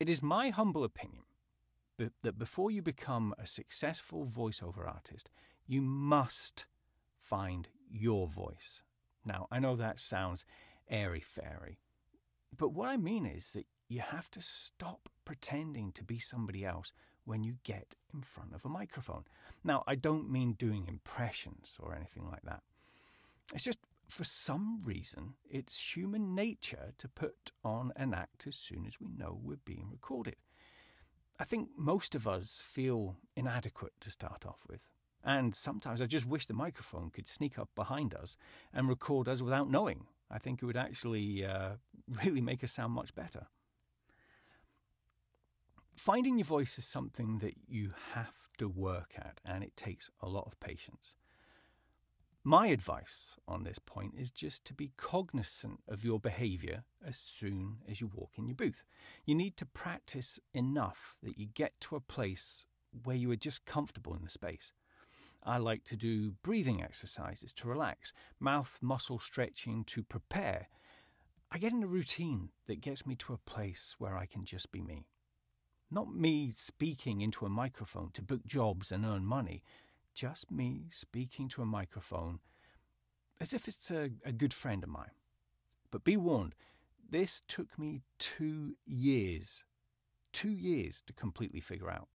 It is my humble opinion that before you become a successful voiceover artist, you must find your voice. Now, I know that sounds airy-fairy, but what I mean is that you have to stop pretending to be somebody else when you get in front of a microphone. Now, I don't mean doing impressions or anything like that. It's just, for some reason, it's human nature to put on an act as soon as we know we're being recorded. I think most of us feel inadequate to start off with. And sometimes I just wish the microphone could sneak up behind us and record us without knowing. I think it would actually really make us sound much better. Finding your voice is something that you have to work at, and it takes a lot of patience. My advice on this point is just to be cognizant of your behaviour as soon as you walk in your booth. You need to practice enough that you get to a place where you are just comfortable in the space. I like to do breathing exercises to relax, mouth muscle stretching to prepare. I get in a routine that gets me to a place where I can just be me. Not me speaking into a microphone to book jobs and earn money, just me speaking to a microphone as if it's a good friend of mine. But be warned, this took me 2 years to completely figure out.